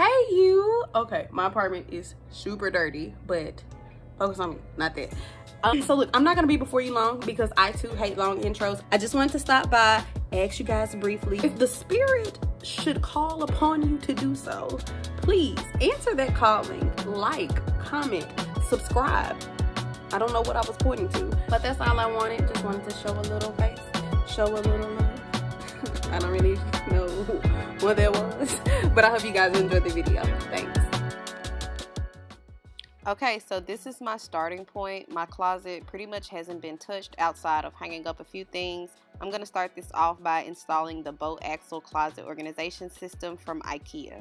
Hey you. Okay, my apartment is super dirty, but focus on me, not that. So look, I'm not gonna be before you long because I too hate long intros. I just wanted to stop by, ask you guys briefly if the spirit should call upon you to do so. Please answer that calling, like, comment, subscribe. I don't know what I was pointing to, but that's all I wanted. Just wanted to show a little face, show a little love. I don't really know what that was, but I hope you guys enjoyed the video. Thanks. Okay, so this is my starting point. My closet pretty much hasn't been touched outside of hanging up a few things. I'm gonna start this off by installing the Boaxel closet organization system from IKEA.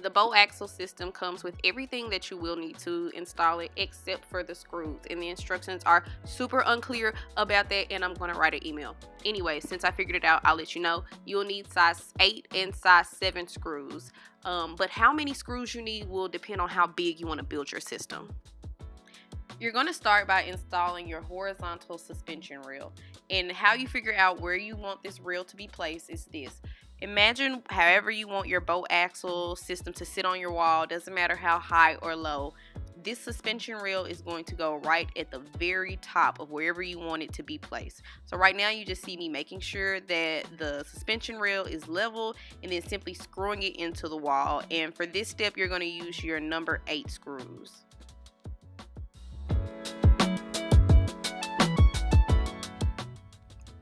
The Boaxel system comes with everything that you will need to install it except for the screws, and the instructions are super unclear about that, and I'm going to write an email. Anyway, since I figured it out, I'll let you know. You'll need size 8 and size 7 screws, but how many screws you need will depend on how big you want to build your system. You're going to start by installing your horizontal suspension rail, and how you figure out where you want this rail to be placed is this. Imagine however you want your Boaxel system to sit on your wall, doesn't matter how high or low. This suspension rail is going to go right at the very top of wherever you want it to be placed. So right now you just see me making sure that the suspension rail is level and then simply screwing it into the wall. And for this step, you're going to use your number 8 screws.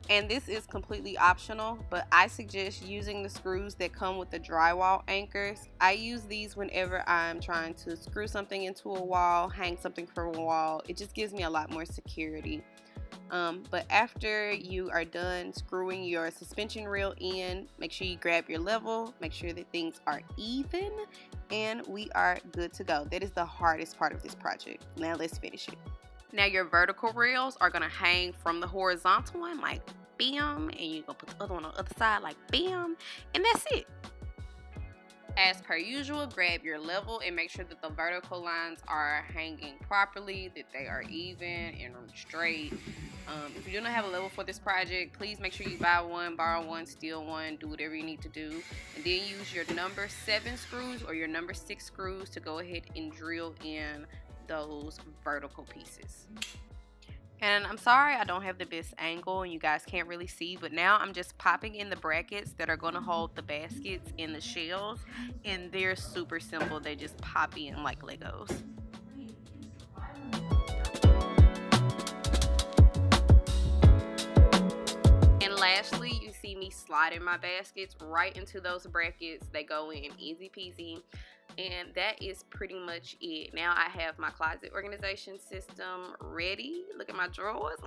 And this is completely optional, but I suggest using the screws that come with the drywall anchors. I use these whenever I'm trying to screw something into a wall, hang something from a wall. It just gives me a lot more security. But after you are done screwing your suspension rail in, make sure you grab your level, make sure that things are even, and we are good to go. That is the hardest part of this project. Now let's finish it. Now your vertical rails are gonna hang from the horizontal one, like bam, and you're gonna put the other one on the other side, like bam, and that's it. As per usual, grab your level and make sure that the vertical lines are hanging properly, that they are even and straight. If you do not have a level for this project, please make sure you buy one, borrow one, steal one, do whatever you need to do. And then use your number 7 screws or your number 6 screws to go ahead and drill in those vertical pieces. And I'm sorry I don't have the best angle and you guys can't really see, but now I'm just popping in the brackets that are going to hold the baskets and the shells, and they're super simple. They just pop in like Legos. Lastly, you see me sliding my baskets right into those brackets. They go in easy peasy, and that is pretty much it. Now I have my closet organization system ready. Look at my drawers.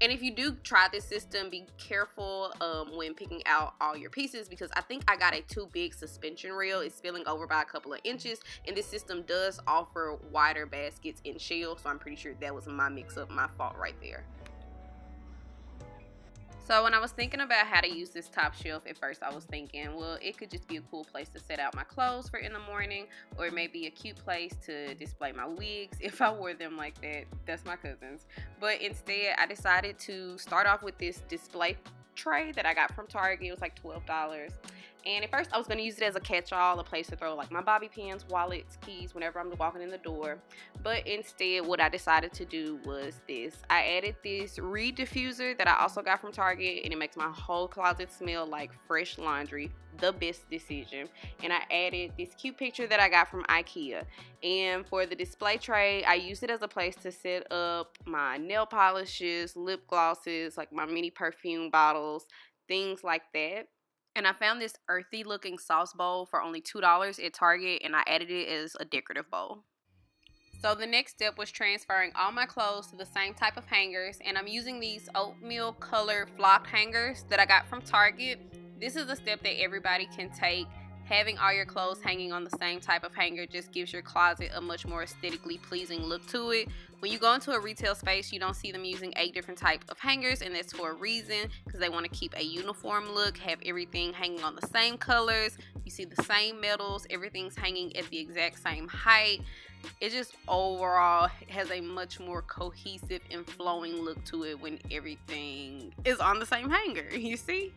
And if you do try this system, be careful when picking out all your pieces, because I think I got a too big suspension rail. It's spilling over by a couple of inches, and this system does offer wider baskets and shells, so I'm pretty sure that was my mix-up, my fault right there. So when I was thinking about how to use this top shelf, at first I was thinking, well, it could just be a cool place to set out my clothes for in the morning, or it may be a cute place to display my wigs if I wore them like that. That's my cousin's. But instead, I decided to start off with this display tray that I got from Target. It was like $12. And at first I was going to use it as a catch-all, a place to throw like my bobby pins, wallets, keys whenever I'm walking in the door. But instead what I decided to do was this. I added this reed diffuser that I also got from Target, and it makes my whole closet smell like fresh laundry. The best decision. And I added this cute picture that I got from IKEA. And for the display tray, I used it as a place to set up my nail polishes, lip glosses, like my mini perfume bottles, things like that. And I found this earthy looking sauce bowl for only $2 at Target, and I added it as a decorative bowl. So the next step was transferring all my clothes to the same type of hangers, and I'm using these oatmeal colored flocked hangers that I got from Target. This is a step that everybody can take. Having all your clothes hanging on the same type of hanger just gives your closet a much more aesthetically pleasing look to it. When you go into a retail space, you don't see them using 8 different types of hangers, and that's for a reason, because they want to keep a uniform look, have everything hanging on the same colors, you see the same metals, everything's hanging at the exact same height. It just overall has a much more cohesive and flowing look to it when everything is on the same hanger, you see?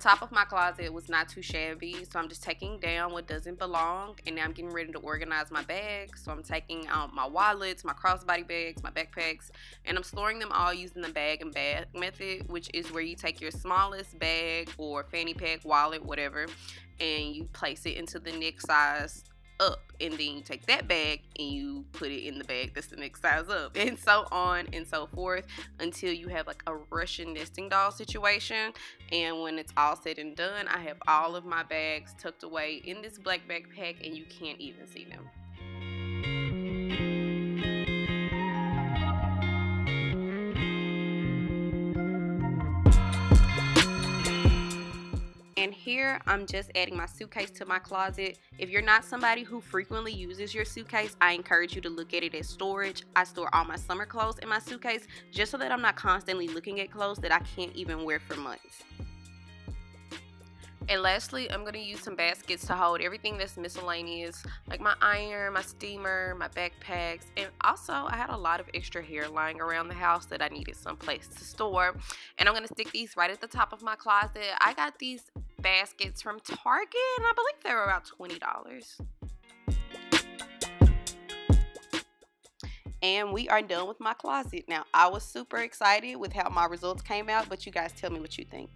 top of my closet was not too shabby, so I'm just taking down what doesn't belong, and now I'm getting ready to organize my bags. So I'm taking out my wallets, my crossbody bags, my backpacks, and I'm storing them all using the bag and bag method, which is where you take your smallest bag or fanny pack, wallet, whatever, and you place it into the next size up, and then you take that bag and you put it in the bag that's the next size up, and so on and so forth until you have like a Russian nesting doll situation. And when it's all said and done, I have all of my bags tucked away in this black backpack and you can't even see them. And here I'm just adding my suitcase to my closet. If you're not somebody who frequently uses your suitcase, I encourage you to look at it as storage. I store all my summer clothes in my suitcase just so that I'm not constantly looking at clothes that I can't even wear for months. And lastly, I'm going to use some baskets to hold everything that's miscellaneous, like my iron, my steamer, my backpacks, and also I had a lot of extra hair lying around the house that I needed some place to store. And I'm going to stick these right at the top of my closet. I got these baskets from Target, and I believe they were about $20. And we are done with my closet. Now, I was super excited with how my results came out, but you guys tell me what you think.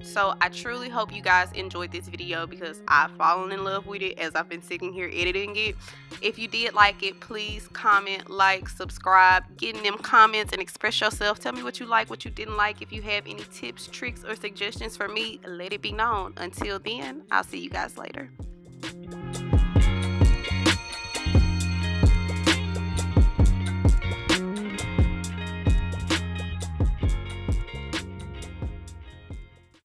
So I truly hope you guys enjoyed this video because I've fallen in love with it as I've been sitting here editing it. If you did like it, please comment, like, subscribe, get in them comments and express yourself. Tell me what you like, what you didn't like. If you have any tips, tricks, or suggestions for me, let it be known. Until then, I'll see you guys later.